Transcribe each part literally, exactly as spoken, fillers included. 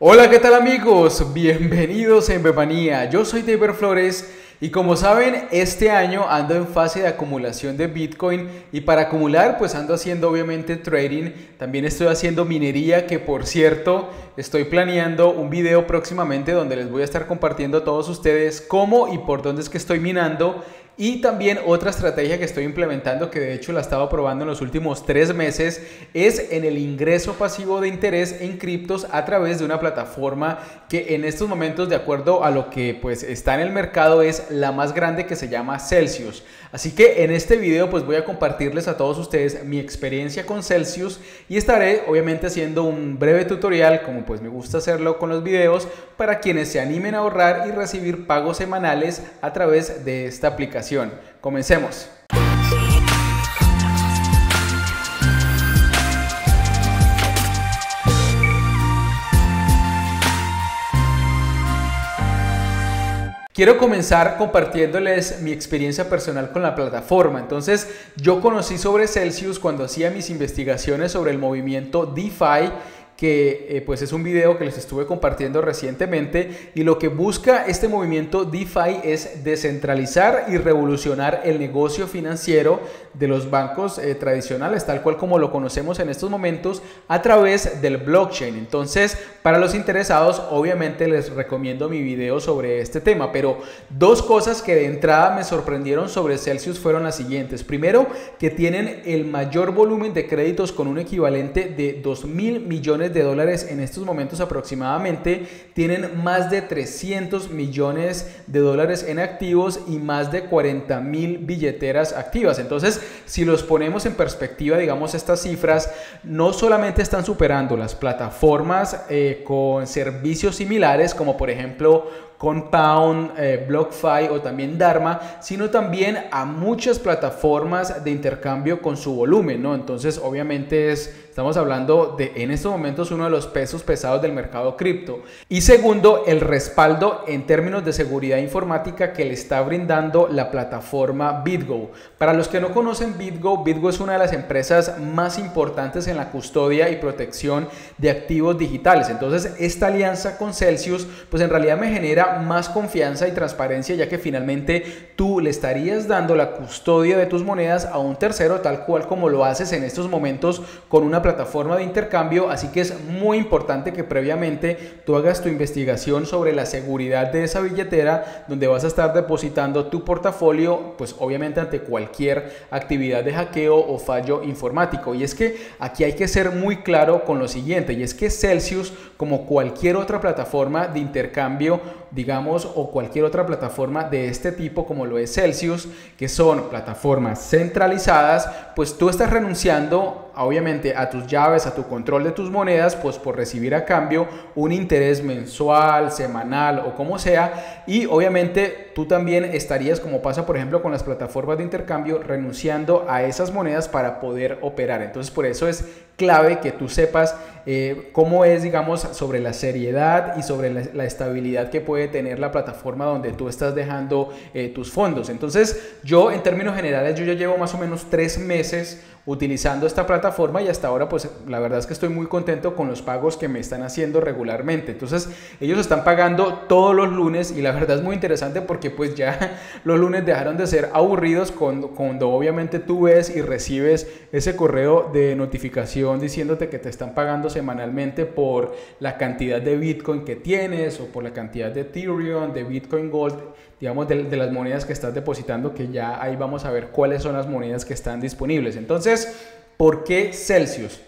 Hola, ¿qué tal amigos? Bienvenidos a InveMania. Yo soy Deiver Flores y como saben, este año ando en fase de acumulación de Bitcoin y para acumular pues ando haciendo obviamente trading, también estoy haciendo minería, que por cierto estoy planeando un video próximamente donde les voy a estar compartiendo a todos ustedes cómo y por dónde es que estoy minando. Y también otra estrategia que estoy implementando, que de hecho la estaba probando en los últimos tres meses, es en el ingreso pasivo de interés en criptos a través de una plataforma que en estos momentos, de acuerdo a lo que pues está en el mercado, es la más grande, que se llama Celsius. Así que en este video pues voy a compartirles a todos ustedes mi experiencia con Celsius y estaré obviamente haciendo un breve tutorial, como pues me gusta hacerlo con los videos, para quienes se animen a ahorrar y recibir pagos semanales a través de esta aplicación. Comencemos. Quiero comenzar compartiéndoles mi experiencia personal con la plataforma. Entonces, yo conocí sobre Celsius cuando hacía mis investigaciones sobre el movimiento DeFi, que eh, pues es un video que les estuve compartiendo recientemente, y lo que busca este movimiento DeFi es descentralizar y revolucionar el negocio financiero de los bancos eh, tradicionales, tal cual como lo conocemos en estos momentos, a través del blockchain. Entonces, para los interesados, obviamente les recomiendo mi video sobre este tema, pero dos cosas que de entrada me sorprendieron sobre Celsius fueron las siguientes. Primero, que tienen el mayor volumen de créditos, con un equivalente de dos mil millones de dólares en estos momentos aproximadamente. Tienen más de trescientos millones de dólares en activos y más de cuarenta mil billeteras activas. Entonces, si los ponemos en perspectiva, digamos, estas cifras no solamente están superando las plataformas eh, con servicios similares, como por ejemplo Compound, eh, BlockFi o también Dharma, sino también a muchas plataformas de intercambio con su volumen, ¿no? Entonces, obviamente es, estamos hablando de, en estos momentos, uno de los pesos pesados del mercado cripto. Y segundo, el respaldo en términos de seguridad informática que le está brindando la plataforma BitGo. Para los que no conocen BitGo, BitGo es una de las empresas más importantes en la custodia y protección de activos digitales. Entonces, esta alianza con Celsius, pues en realidad me genera más confianza y transparencia, ya que finalmente tú le estarías dando la custodia de tus monedas a un tercero, tal cual como lo haces en estos momentos con una plataforma de intercambio. Así que es muy importante que previamente tú hagas tu investigación sobre la seguridad de esa billetera donde vas a estar depositando tu portafolio, pues obviamente ante cualquier actividad de hackeo o fallo informático. Y es que aquí hay que ser muy claro con lo siguiente, y es que Celsius, como cualquier otra plataforma de intercambio, digamos, o cualquier otra plataforma de este tipo como lo es Celsius, que son plataformas centralizadas, pues tú estás renunciando obviamente a tus llaves, a tu control de tus monedas, pues por recibir a cambio un interés mensual, semanal o como sea. Y obviamente tú también estarías, como pasa por ejemplo con las plataformas de intercambio, renunciando a esas monedas para poder operar. Entonces, por eso es clave que tú sepas eh, cómo es, digamos, sobre la seriedad y sobre la, la estabilidad que puede tener la plataforma donde tú estás dejando eh, tus fondos. Entonces, yo en términos generales, yo ya llevo más o menos tres meses utilizando esta plataforma y hasta ahora pues la verdad es que estoy muy contento con los pagos que me están haciendo regularmente. Entonces, ellos están pagando todos los lunes y la verdad es muy interesante porque pues ya los lunes dejaron de ser aburridos cuando, cuando obviamente tú ves y recibes ese correo de notificación diciéndote que te están pagando semanalmente por la cantidad de Bitcoin que tienes o por la cantidad de Ethereum, de Bitcoin Gold, digamos, de, de las monedas que estás depositando, que ya ahí vamos a ver cuáles son las monedas que están disponibles. Entonces, ¿por qué Celsius?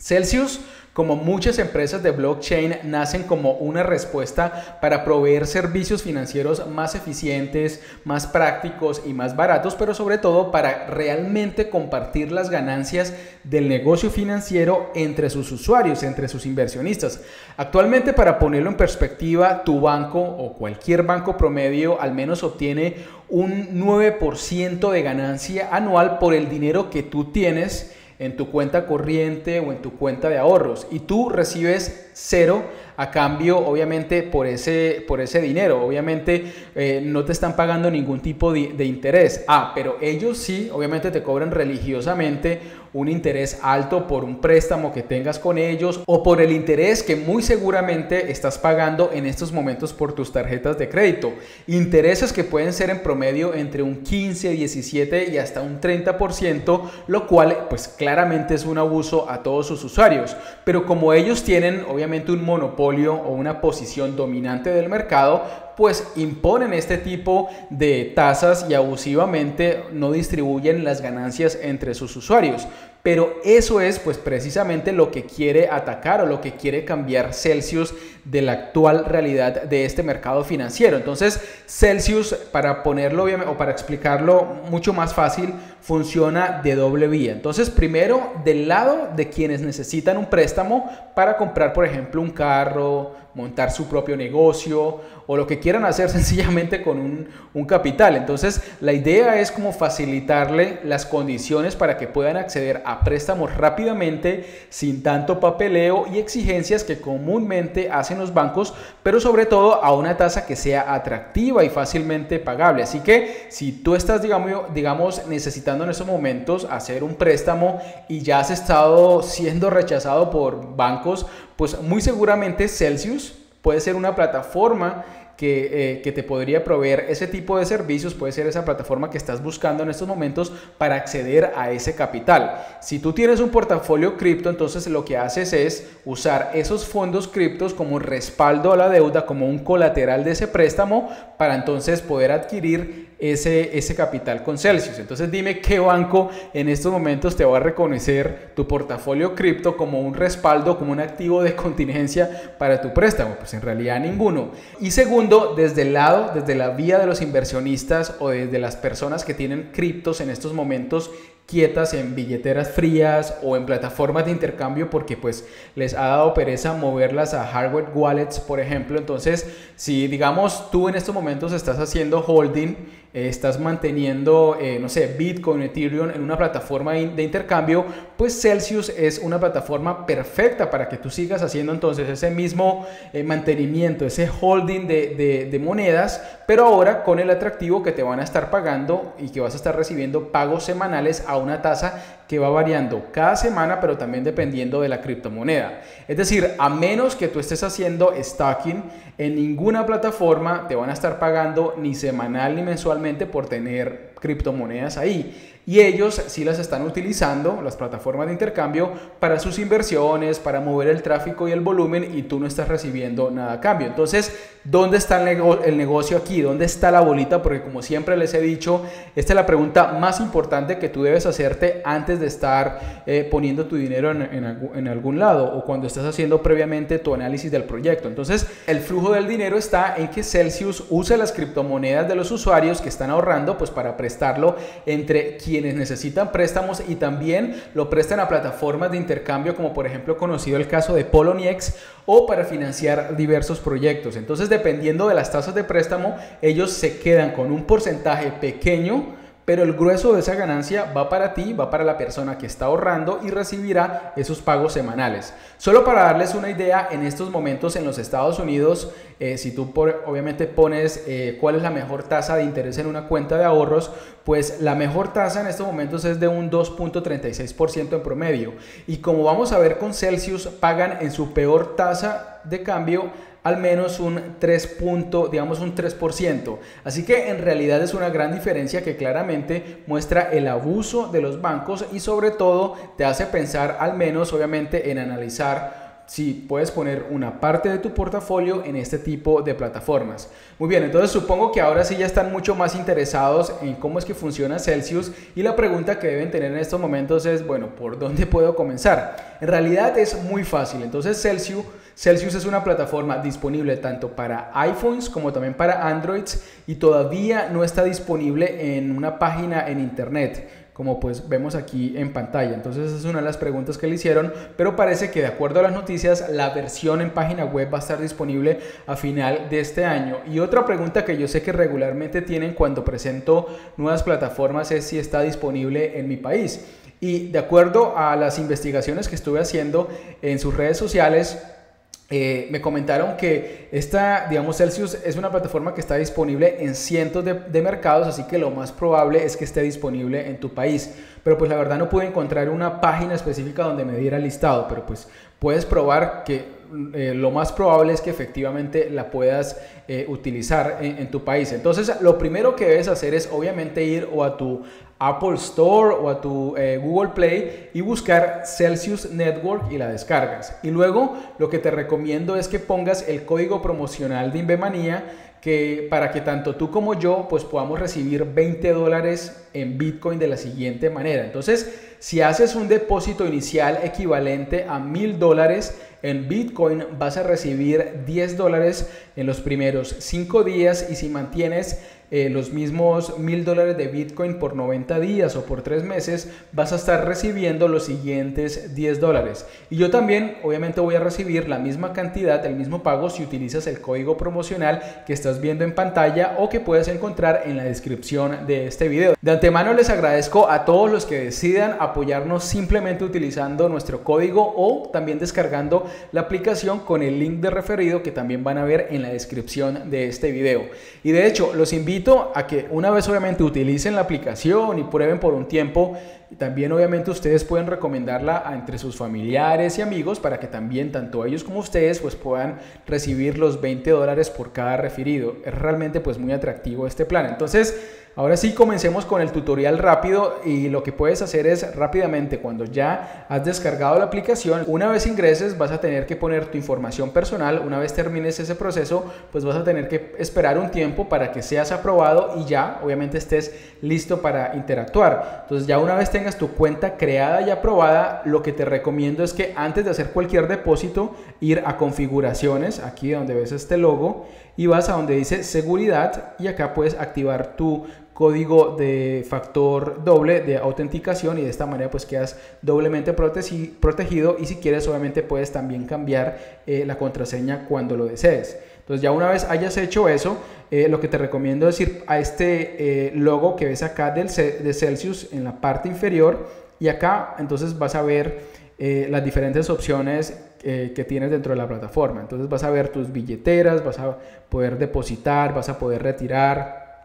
Celsius, como muchas empresas de blockchain, nacen como una respuesta para proveer servicios financieros más eficientes, más prácticos y más baratos, pero sobre todo para realmente compartir las ganancias del negocio financiero entre sus usuarios, entre sus inversionistas. Actualmente, para ponerlo en perspectiva, tu banco o cualquier banco promedio al menos obtiene un nueve por ciento de ganancia anual por el dinero que tú tienes en tu cuenta corriente o en tu cuenta de ahorros, y tú recibes cero a cambio, obviamente, por ese, por ese dinero. Obviamente eh, no te están pagando ningún tipo de, de interés. Ah, pero ellos sí, obviamente te cobran religiosamente un interés alto por un préstamo que tengas con ellos o por el interés que muy seguramente estás pagando en estos momentos por tus tarjetas de crédito. Intereses que pueden ser en promedio entre un quince, diecisiete y hasta un treinta por ciento, lo cual pues claramente es un abuso a todos sus usuarios. Pero como ellos tienen obviamente un monopolio o una posición dominante del mercado, pues imponen este tipo de tasas y abusivamente no distribuyen las ganancias entre sus usuarios. Pero eso es pues precisamente lo que quiere atacar o lo que quiere cambiar Celsius de la actual realidad de este mercado financiero. Entonces Celsius, para ponerlo o para explicarlo mucho más fácil, funciona de doble vía. Entonces primero del lado de quienes necesitan un préstamo para comprar, por ejemplo, un carro, montar su propio negocio o lo que quieran hacer sencillamente con un, un capital. Entonces la idea es como facilitarle las condiciones para que puedan acceder a préstamos rápidamente, sin tanto papeleo y exigencias que comúnmente hacen los bancos, pero sobre todo a una tasa que sea atractiva y fácilmente pagable. Así que si tú estás digamos, digamos necesitando en estos momentos hacer un préstamo y ya has estado siendo rechazado por bancos, pues muy seguramente Celsius puede ser una plataforma que, eh, que te podría proveer ese tipo de servicios, puede ser esa plataforma que estás buscando en estos momentos para acceder a ese capital. Si tú tienes un portafolio cripto, entonces lo que haces es usar esos fondos criptos como respaldo a la deuda, como un colateral de ese préstamo, para entonces poder adquirir ese, ese capital con Celsius. Entonces dime qué banco en estos momentos te va a reconocer tu portafolio cripto como un respaldo, como un activo de contingencia para tu préstamo. Pues en realidad ninguno. Y según desde el lado, desde la vía de los inversionistas o desde las personas que tienen criptos en estos momentos quietas en billeteras frías o en plataformas de intercambio porque pues les ha dado pereza moverlas a hardware wallets, por ejemplo. Entonces si digamos tú en estos momentos estás haciendo holding, eh, estás manteniendo eh, no sé, Bitcoin, Ethereum en una plataforma de intercambio, pues Celsius es una plataforma perfecta para que tú sigas haciendo entonces ese mismo eh, mantenimiento, ese holding de, de, de monedas, pero ahora con el atractivo que te van a estar pagando y que vas a estar recibiendo pagos semanales a una tasa que va variando cada semana, pero también dependiendo de la criptomoneda. Es decir, a menos que tú estés haciendo staking, en ninguna plataforma te van a estar pagando ni semanal ni mensualmente por tener criptomonedas ahí. Y ellos sí las están utilizando, las plataformas de intercambio, para sus inversiones, para mover el tráfico y el volumen, y tú no estás recibiendo nada a cambio. Entonces, ¿dónde está el, nego- el negocio aquí? ¿Dónde está la bolita? Porque como siempre les he dicho, esta es la pregunta más importante que tú debes hacerte antes de estar eh, poniendo tu dinero en, en, en algún lado o cuando estás haciendo previamente tu análisis del proyecto. Entonces, el flujo del dinero está en que Celsius use las criptomonedas de los usuarios que están ahorrando pues para prestarlo entre quienes necesitan préstamos y también lo prestan a plataformas de intercambio, como por ejemplo conocido el caso de Poloniex, o para financiar diversos proyectos. Entonces, dependiendo de las tasas de préstamo, ellos se quedan con un porcentaje pequeño, pero el grueso de esa ganancia va para ti, va para la persona que está ahorrando y recibirá esos pagos semanales. Solo para darles una idea, en estos momentos en los Estados Unidos, eh, si tú por, obviamente pones eh, cuál es la mejor tasa de interés en una cuenta de ahorros, pues la mejor tasa en estos momentos es de un dos punto treinta y seis por ciento en promedio. Y como vamos a ver con Celsius, pagan en su peor tasa de cambio al menos un tres punto, digamos un tres por ciento. Así que en realidad es una gran diferencia que claramente muestra el abuso de los bancos y sobre todo te hace pensar, al menos obviamente, en analizar si puedes poner una parte de tu portafolio en este tipo de plataformas. Muy bien, entonces supongo que ahora sí ya están mucho más interesados en cómo es que funciona Celsius, y la pregunta que deben tener en estos momentos es, bueno, ¿por dónde puedo comenzar? En realidad es muy fácil. Entonces Celsius Celsius es una plataforma disponible tanto para iPhones como también para Androids, y todavía no está disponible en una página en internet, como pues vemos aquí en pantalla. Entonces esa es una de las preguntas que le hicieron, pero parece que de acuerdo a las noticias la versión en página web va a estar disponible a final de este año. Y otra pregunta que yo sé que regularmente tienen cuando presento nuevas plataformas es si está disponible en mi país. Y de acuerdo a las investigaciones que estuve haciendo en sus redes sociales, Eh, me comentaron que esta, digamos, Celsius es una plataforma que está disponible en cientos de, de mercados, así que lo más probable es que esté disponible en tu país. Pero pues la verdad no pude encontrar una página específica donde me diera el listado, pero pues puedes probar que eh, lo más probable es que efectivamente la puedas eh, utilizar en, en tu país. Entonces, lo primero que debes hacer es obviamente ir o a tu Apple Store o a tu eh, Google Play y buscar Celsius Network y la descargas. Y luego lo que te recomiendo es que pongas el código promocional de InveMania, que para que tanto tú como yo pues podamos recibir veinte dólares en Bitcoin de la siguiente manera. Entonces, si haces un depósito inicial equivalente a mil dólares en Bitcoin, vas a recibir diez dólares en los primeros cinco días, y si mantienes eh, los mismos mil dólares de Bitcoin por noventa días o por tres meses, vas a estar recibiendo los siguientes diez dólares. Y yo también obviamente voy a recibir la misma cantidad, el mismo pago, si utilizas el código promocional que estás viendo en pantalla o que puedes encontrar en la descripción de este video. De antemano les agradezco a todos los que decidan apoyarnos simplemente utilizando nuestro código o también descargando la aplicación con el link de referido que también van a ver en la descripción de este video. Y de hecho los invito a que, una vez obviamente utilicen la aplicación y prueben por un tiempo, también obviamente ustedes pueden recomendarla entre sus familiares y amigos para que también tanto ellos como ustedes pues puedan recibir los veinte dólares por cada referido. Es realmente pues muy atractivo este plan. Entonces, ahora sí, comencemos con el tutorial rápido, y lo que puedes hacer es rápidamente, cuando ya has descargado la aplicación, una vez ingreses vas a tener que poner tu información personal. Una vez termines ese proceso pues vas a tener que esperar un tiempo para que seas aprobado y ya obviamente estés listo para interactuar. Entonces, ya una vez tengas tu cuenta creada y aprobada, lo que te recomiendo es que antes de hacer cualquier depósito, ir a configuraciones, aquí donde ves este logo, y vas a donde dice seguridad, y acá puedes activar tu código de factor doble de autenticación, y de esta manera pues quedas doblemente protegido. Y si quieres obviamente puedes también cambiar eh, la contraseña cuando lo desees. Entonces, ya una vez hayas hecho eso, eh, lo que te recomiendo es ir a este eh, logo que ves acá del de Celsius en la parte inferior, y acá entonces vas a ver eh, las diferentes opciones eh, que tienes dentro de la plataforma. Entonces vas a ver tus billeteras, vas a poder depositar, vas a poder retirar,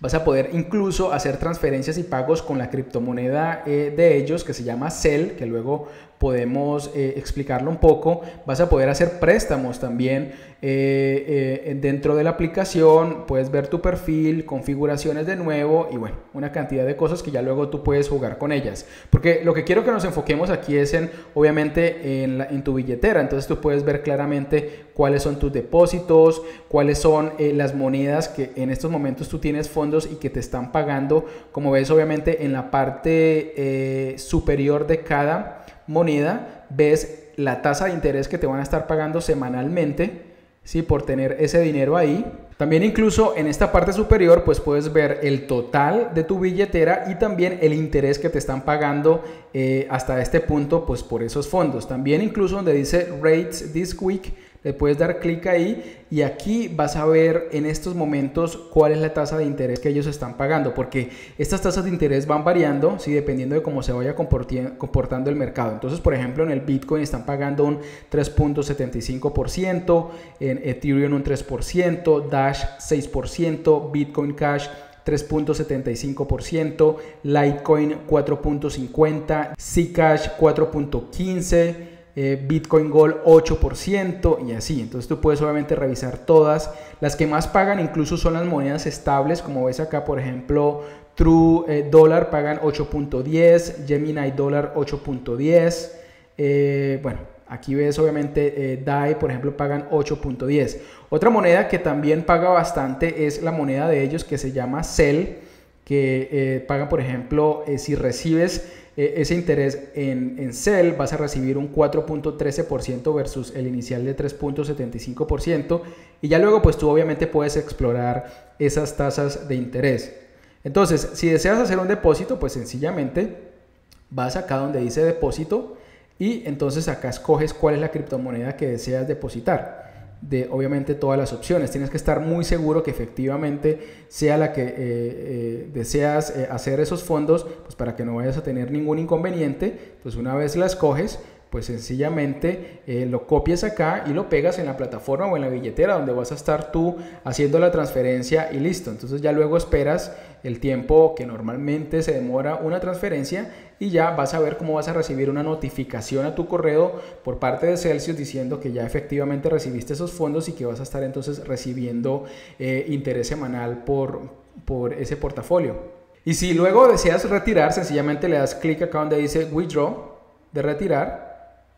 vas a poder incluso hacer transferencias y pagos con la criptomoneda eh, de ellos, que se llama C E L, que luego podemos eh, explicarlo un poco. Vas a poder hacer préstamos también eh, eh, dentro de la aplicación. Puedes ver tu perfil, configuraciones de nuevo, y bueno, una cantidad de cosas que ya luego tú puedes jugar con ellas, porque lo que quiero que nos enfoquemos aquí es en, obviamente, en, la, en tu billetera. Entonces tú puedes ver claramente cuáles son tus depósitos, cuáles son eh, las monedas que en estos momentos tú tienes fondos y que te están pagando. Como ves obviamente en la parte eh, superior de cada moneda ves la tasa de interés que te van a estar pagando semanalmente, ¿sí?, por tener ese dinero ahí. También incluso en esta parte superior pues puedes ver el total de tu billetera y también el interés que te están pagando eh, hasta este punto pues por esos fondos. También incluso donde dice Rates This Week le puedes dar clic ahí, y aquí vas a ver en estos momentos cuál es la tasa de interés que ellos están pagando, porque estas tasas de interés van variando, ¿sí?, dependiendo de cómo se vaya comportando el mercado. Entonces, por ejemplo, en el Bitcoin están pagando un tres punto setenta y cinco por ciento, en Ethereum un tres por ciento, Dash seis por ciento, Bitcoin Cash tres punto setenta y cinco por ciento, Litecoin cuatro punto cincuenta por ciento, Zcash cuatro punto quince por ciento, Bitcoin Gold ocho por ciento, y así. Entonces tú puedes obviamente revisar todas. Las que más pagan incluso son las monedas estables, como ves acá, por ejemplo True eh, Dollar pagan ocho punto diez, Gemini Dollar ocho punto diez, eh, bueno, aquí ves obviamente eh, D A I, por ejemplo, pagan ocho punto diez. Otra moneda que también paga bastante es la moneda de ellos que se llama C E L, que eh, pagan, por ejemplo, eh, si recibes ese interés en, en C E L vas a recibir un cuatro punto trece por ciento versus el inicial de tres punto setenta y cinco por ciento, y ya luego pues tú obviamente puedes explorar esas tasas de interés. Entonces, si deseas hacer un depósito pues sencillamente vas acá donde dice depósito, y entonces acá escoges cuál es la criptomoneda que deseas depositar. De obviamente todas las opciones tienes que estar muy seguro que efectivamente sea la que eh, eh, deseas eh, hacer esos fondos, pues para que no vayas a tener ningún inconveniente. Pues una vez las coges pues sencillamente eh, lo copias acá y lo pegas en la plataforma o en la billetera donde vas a estar tú haciendo la transferencia y listo. Entonces ya luego esperas el tiempo que normalmente se demora una transferencia y ya vas a ver cómo vas a recibir una notificación a tu correo por parte de Celsius diciendo que ya efectivamente recibiste esos fondos y que vas a estar entonces recibiendo eh, interés semanal por, por ese portafolio. Y si luego deseas retirar, sencillamente le das clic acá donde dice Withdraw, de retirar.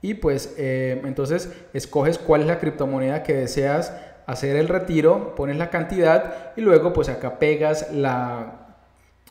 Y pues eh, entonces escoges cuál es la criptomoneda que deseas hacer el retiro, pones la cantidad y luego pues acá pegas la,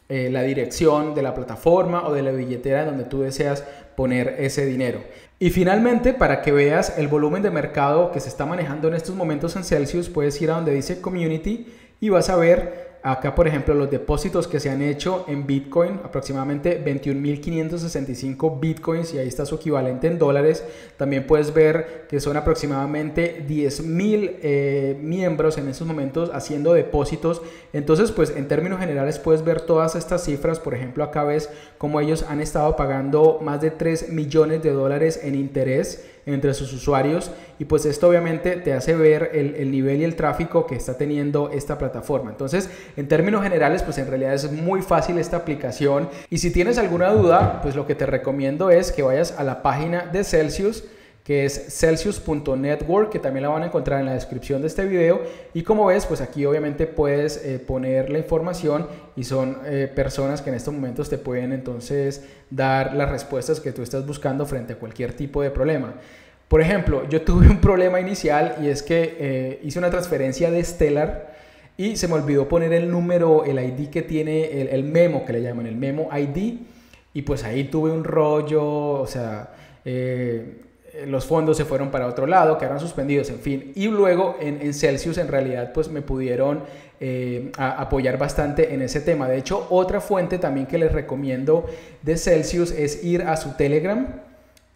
eh, la dirección de la plataforma o de la billetera donde tú deseas poner ese dinero. Y finalmente, para que veas el volumen de mercado que se está manejando en estos momentos en Celsius, puedes ir a donde dice Community y vas a ver acá, por ejemplo, los depósitos que se han hecho en Bitcoin, aproximadamente veintiún mil quinientos sesenta y cinco Bitcoins, y ahí está su equivalente en dólares. También puedes ver que son aproximadamente diez mil eh, miembros en estos momentos haciendo depósitos. Entonces, pues en términos generales puedes ver todas estas cifras. Por ejemplo, acá ves cómo ellos han estado pagando más de tres millones de dólares en interés entre sus usuarios, y pues esto obviamente te hace ver el, el nivel y el tráfico que está teniendo esta plataforma. Entonces, en términos generales, pues en realidad es muy fácil esta aplicación, y si tienes alguna duda, pues lo que te recomiendo es que vayas a la página de Celsius, que es celsius punto network, que también la van a encontrar en la descripción de este video, y como ves, pues aquí obviamente puedes eh, poner la información y son eh, personas que en estos momentos te pueden entonces dar las respuestas que tú estás buscando frente a cualquier tipo de problema. Por ejemplo, yo tuve un problema inicial, y es que eh, hice una transferencia de Stellar y se me olvidó poner el número, el I D que tiene, el, el memo que le llaman, el memo I D, y pues ahí tuve un rollo, o sea... Eh, los fondos se fueron para otro lado, quedaron suspendidos, en fin. Y luego en, en Celsius en realidad pues me pudieron eh, apoyar bastante en ese tema. De hecho, otra fuente también que les recomiendo de Celsius es ir a su Telegram,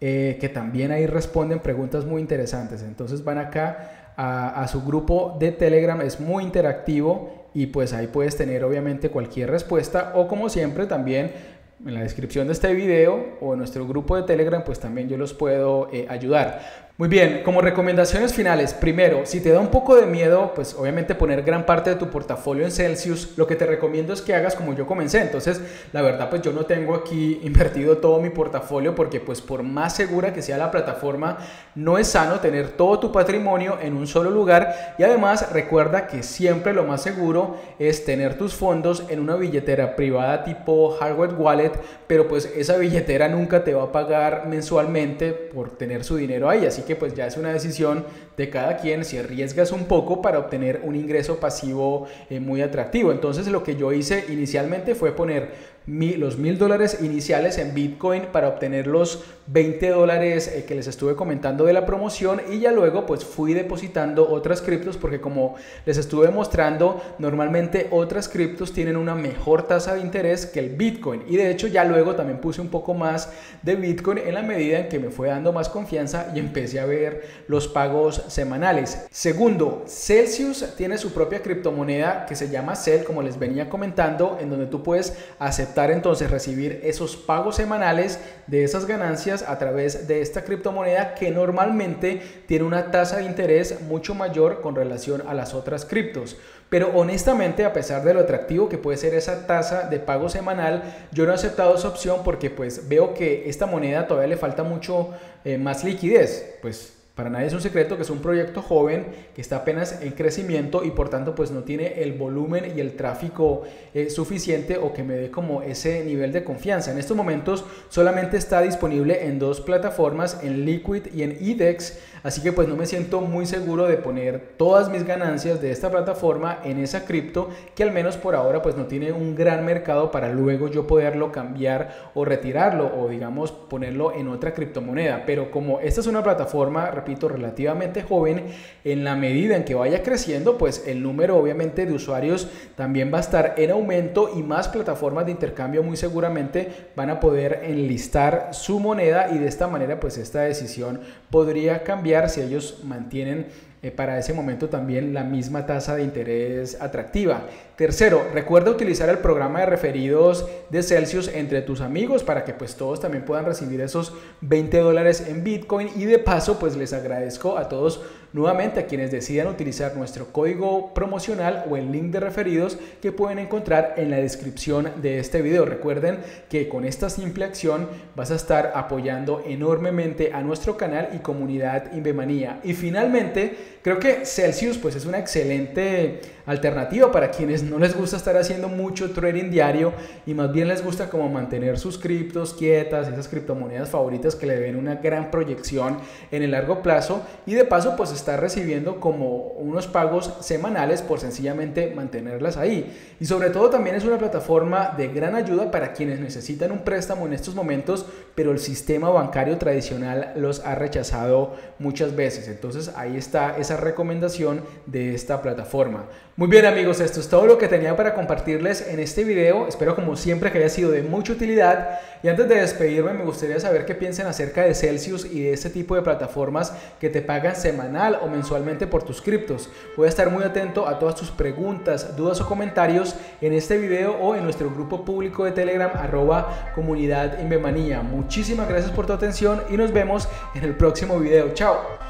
eh, que también ahí responden preguntas muy interesantes. Entonces van acá a, a su grupo de Telegram, es muy interactivo, y pues ahí puedes tener obviamente cualquier respuesta, o como siempre también en la descripción de este video o en nuestro grupo de Telegram, pues también yo los puedo eh, ayudar. Muy bien, como recomendaciones finales, primero, si te da un poco de miedo, pues obviamente poner gran parte de tu portafolio en Celsius, lo que te recomiendo es que hagas como yo comencé. Entonces, la verdad, pues yo no tengo aquí invertido todo mi portafolio, porque pues por más segura que sea la plataforma, no es sano tener todo tu patrimonio en un solo lugar. Y además, recuerda que siempre lo más seguro es tener tus fondos en una billetera privada tipo hardware wallet, pero pues esa billetera nunca te va a pagar mensualmente por tener su dinero ahí, así que que pues ya es una decisión de cada quien si arriesgas un poco para obtener un ingreso pasivo eh, muy atractivo. Entonces lo que yo hice inicialmente fue poner mi, los mil dólares iniciales en Bitcoin para obtener los veinte dólares eh, que les estuve comentando de la promoción, y ya luego pues fui depositando otras criptos, porque como les estuve mostrando, normalmente otras criptos tienen una mejor tasa de interés que el Bitcoin, y de hecho ya luego también puse un poco más de Bitcoin en la medida en que me fue dando más confianza y empecé a ver los pagos semanales. Segundo, Celsius tiene su propia criptomoneda que se llama C E L, como les venía comentando, en donde tú puedes aceptar entonces recibir esos pagos semanales de esas ganancias a través de esta criptomoneda, que normalmente tiene una tasa de interés mucho mayor con relación a las otras criptos. Pero honestamente, a pesar de lo atractivo que puede ser esa tasa de pago semanal, yo no he aceptado esa opción porque pues veo que esta moneda todavía le falta mucho eh, más liquidez. Pues para nadie es un secreto que es un proyecto joven que está apenas en crecimiento, y por tanto pues no tiene el volumen y el tráfico eh, suficiente o que me dé como ese nivel de confianza. En estos momentos solamente está disponible en dos plataformas, en Liquid y en I D E X, así que pues no me siento muy seguro de poner todas mis ganancias de esta plataforma en esa cripto, que al menos por ahora pues no tiene un gran mercado para luego yo poderlo cambiar o retirarlo, o digamos ponerlo en otra criptomoneda. Pero como esta es una plataforma, repito, relativamente joven, en la medida en que vaya creciendo pues el número obviamente de usuarios también va a estar en aumento, y más plataformas de intercambio muy seguramente van a poder enlistar su moneda, y de esta manera pues esta decisión podría cambiar si ellos mantienen eh, para ese momento también la misma tasa de interés atractiva. Tercero, recuerda utilizar el programa de referidos de Celsius entre tus amigos para que pues todos también puedan recibir esos veinte dólares en Bitcoin, y de paso pues les agradezco a todos nuevamente a quienes decidan utilizar nuestro código promocional o el link de referidos que pueden encontrar en la descripción de este video. Recuerden que con esta simple acción vas a estar apoyando enormemente a nuestro canal y comunidad InveMania. Y finalmente, creo que Celsius pues es una excelente alternativa para quienes no les gusta estar haciendo mucho trading diario y más bien les gusta como mantener sus criptos quietas, esas criptomonedas favoritas que le den una gran proyección en el largo plazo, y de paso pues está recibiendo como unos pagos semanales por sencillamente mantenerlas ahí. Y sobre todo también es una plataforma de gran ayuda para quienes necesitan un préstamo en estos momentos, pero el sistema bancario tradicional los ha rechazado muchas veces. Entonces ahí está esa recomendación de esta plataforma. Muy bien amigos, esto es todo lo que tenía para compartirles en este video. Espero como siempre que haya sido de mucha utilidad, y antes de despedirme me gustaría saber qué piensan acerca de Celsius y de este tipo de plataformas que te pagan semanal o mensualmente por tus criptos. Voy a estar muy atento a todas tus preguntas, dudas o comentarios en este video o en nuestro grupo público de Telegram arroba comunidad InveMania. Muchísimas gracias por tu atención y nos vemos en el próximo video. Chao.